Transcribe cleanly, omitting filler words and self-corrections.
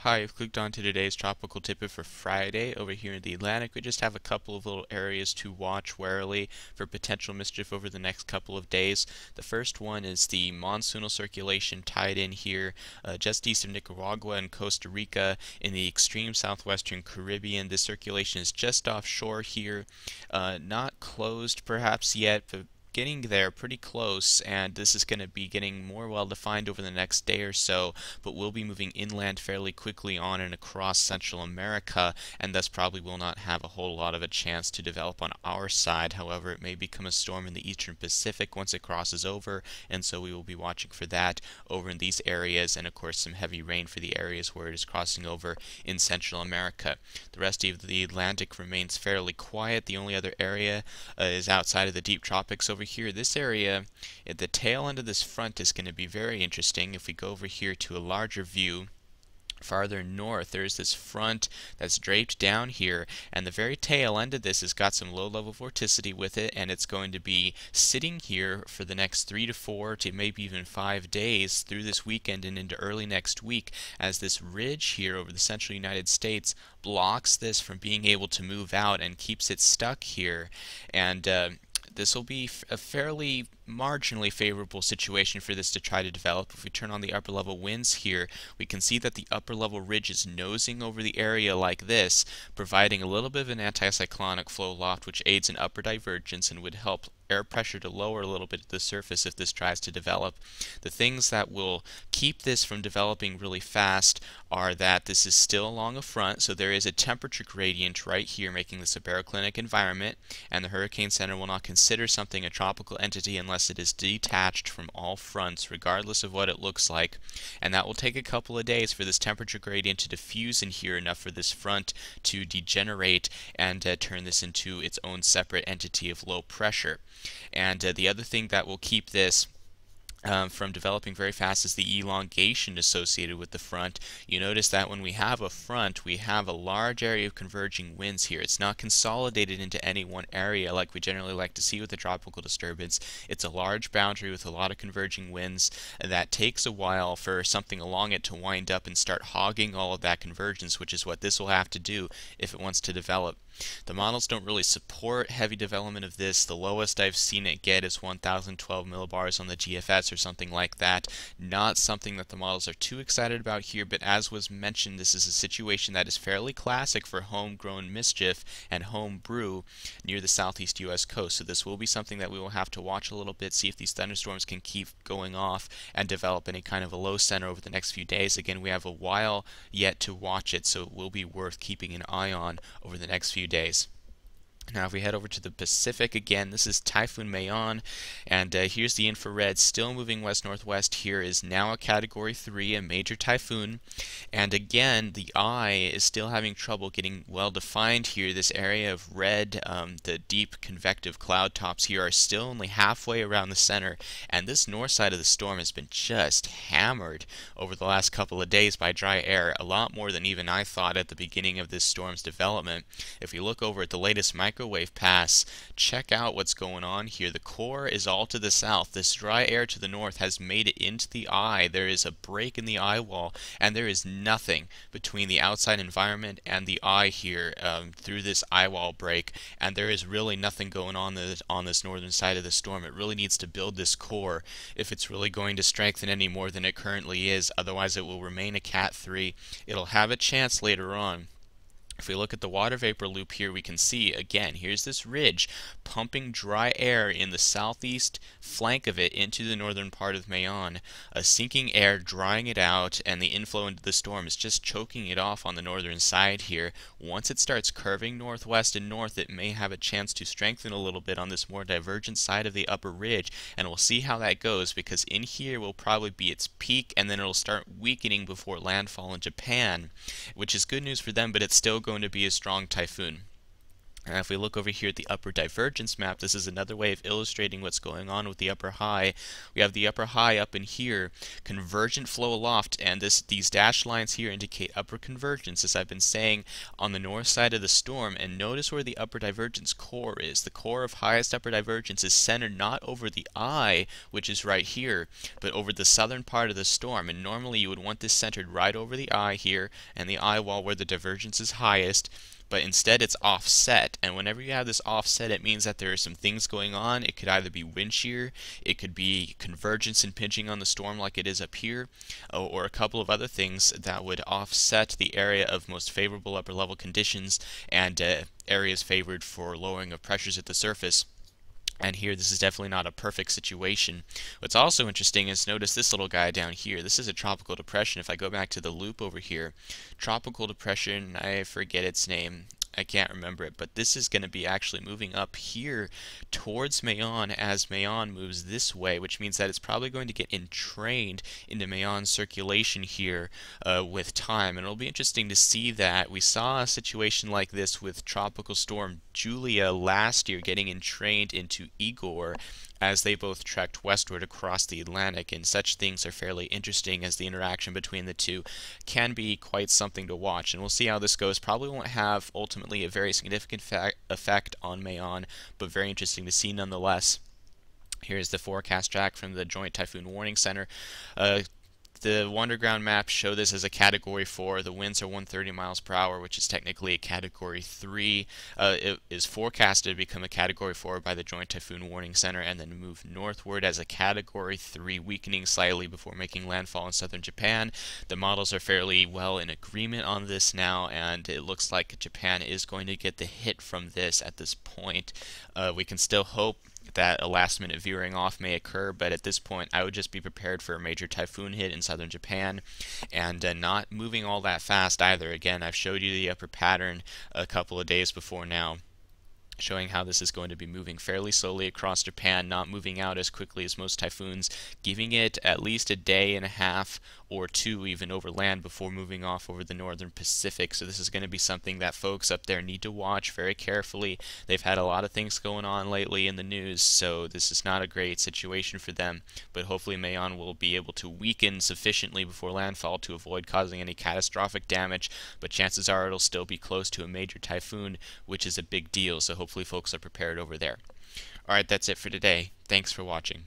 up high, I've clicked onto today's Tropical Tippet for Friday. Over here in the Atlantic, we just have a couple of little areas to watch warily for potential mischief over the next couple of days. The first one is the monsoonal circulation tied in here just east of Nicaragua and Costa Rica in the extreme southwestern Caribbean. This circulation is just offshore here, not closed perhaps yet, but getting there pretty close, and this is going to be getting more well-defined over the next day or so, but we'll be moving inland fairly quickly on and across Central America, and thus probably will not have a whole lot of a chance to develop on our side. However, it may become a storm in the Eastern Pacific once it crosses over, and so we will be watching for that over in these areas, and of course some heavy rain for the areas where it is crossing over in Central America. The rest of the Atlantic remains fairly quiet. The only other area is outside of the deep tropics over here. This area at the tail end of this front is going to be very interesting. If we go over here to a larger view, farther north, there's this front that's draped down here, and the very tail end of this has got some low-level vorticity with it, and it's going to be sitting here for the next 3 to 4 to maybe even 5 days through this weekend and into early next week, as this ridge here over the central United States blocks this from being able to move out and keeps it stuck here. And this will be a fairly marginally favorable situation for this to try to develop. If we turn on the upper level winds here, we can see that the upper level ridge is nosing over the area like this, providing a little bit of an anticyclonic flow aloft, which aids in upper divergence and would help air pressure to lower a little bit at the surface if this tries to develop. The things that will keep this from developing really fast are that this is still along a front, so there is a temperature gradient right here making this a baroclinic environment, and the Hurricane Center will not consider something a tropical entity unless it is detached from all fronts, regardless of what it looks like. And that will take a couple of days for this temperature gradient to diffuse in here enough for this front to degenerate and turn this into its own separate entity of low pressure. And the other thing that will keep this from developing very fast is the elongation associated with the front. You notice that when we have a front, we have a large area of converging winds here. It's not consolidated into any one area like we generally like to see with a tropical disturbance. It's a large boundary with a lot of converging winds, and that takes a while for something along it to wind up and start hogging all of that convergence, which is what this will have to do if it wants to develop. The models don't really support heavy development of this. The lowest I've seen it get is 1012 millibars on the GFS or something like that. Not something that the models are too excited about here, but as was mentioned, this is a situation that is fairly classic for homegrown mischief and home brew near the southeast U.S. coast. So this will be something that we will have to watch a little bit, see if these thunderstorms can keep going off and develop any kind of a low center over the next few days. Again, we have a while yet to watch it, so it will be worth keeping an eye on over the next few days. Now if we head over to the Pacific again, this is Typhoon Mayon, and here's the infrared still moving west-northwest. Here is now a Category 3, a major typhoon, and again the eye is still having trouble getting well defined here. This area of red, the deep convective cloud tops here are still only halfway around the center, and this north side of the storm has been just hammered over the last couple of days by dry air, a lot more than even I thought at the beginning of this storm's development. If we look over at the latest microwave pass, check out what's going on here. The core is all to the south. This dry air to the north has made it into the eye. There is a break in the eye wall, and there is nothing between the outside environment and the eye here through this eye wall break, and there is really nothing going on this northern side of the storm. It really needs to build this core if it's really going to strengthen any more than it currently is. Otherwise, it will remain a Cat 3. It'll have a chance later on. If we look at the water vapor loop here, we can see, again, here's this ridge pumping dry air in the southeast flank of it into the northern part of Mayon, sinking air, drying it out, and the inflow into the storm is just choking it off on the northern side here. Once it starts curving northwest and north, it may have a chance to strengthen a little bit on this more divergent side of the upper ridge, and we'll see how that goes, because in here will probably be its peak, and then it'll start weakening before landfall in Japan, which is good news for them, but it's still going to be a strong typhoon. And if we look over here at the upper divergence map, this is another way of illustrating what's going on with the upper high. We have the upper high up in here, convergent flow aloft, and these dashed lines here indicate upper convergence, as I've been saying, on the north side of the storm. And notice where the upper divergence core is. The core of highest upper divergence is centered not over the eye, which is right here, but over the southern part of the storm. And normally you would want this centered right over the eye here and the eye wall where the divergence is highest. But instead it's offset, and whenever you have this offset, it means that there are some things going on. It could either be wind shear, it could be convergence and pinching on the storm like it is up here, or a couple of other things that would offset the area of most favorable upper level conditions and areas favored for lowering of pressures at the surface. And here, this is definitely not a perfect situation. What's also interesting is notice this little guy down here. This is a tropical depression. If I go back to the loop over here, tropical depression, I forget its name. I can't remember it, but this is going to be actually moving up here towards Mayon as Mayon moves this way, which means that it's probably going to get entrained into Mayon's circulation here with time. And it'll be interesting to see that. We saw a situation like this with Tropical Storm Julia last year getting entrained into Igor as they both trekked westward across the Atlantic, and such things are fairly interesting as the interaction between the two can be quite something to watch. And we'll see how this goes. Probably won't have ultimately a very significant effect on Mayon, but very interesting to see nonetheless. Here's the forecast track from the Joint Typhoon Warning Center. The Wunderground maps show this as a Category 4. The winds are 130 miles per hour, which is technically a Category 3. It is forecasted to become a Category 4 by the Joint Typhoon Warning Center and then move northward as a Category 3, weakening slightly before making landfall in southern Japan. The models are fairly well in agreement on this now, and it looks like Japan is going to get the hit from this at this point. We can still hope that a last-minute veering off may occur, but at this point I would just be prepared for a major typhoon hit in southern Japan and not moving all that fast either. Again, I've showed you the upper pattern a couple of days before now, showing how this is going to be moving fairly slowly across Japan, not moving out as quickly as most typhoons, giving it at least a day and a half or two even over land before moving off over the northern Pacific. So this is going to be something that folks up there need to watch very carefully. They've had a lot of things going on lately in the news, so this is not a great situation for them, but hopefully Mayon will be able to weaken sufficiently before landfall to avoid causing any catastrophic damage, but chances are it'll still be close to a major typhoon, which is a big deal, so hopefully folks are prepared over there. All right, that's it for today. Thanks for watching.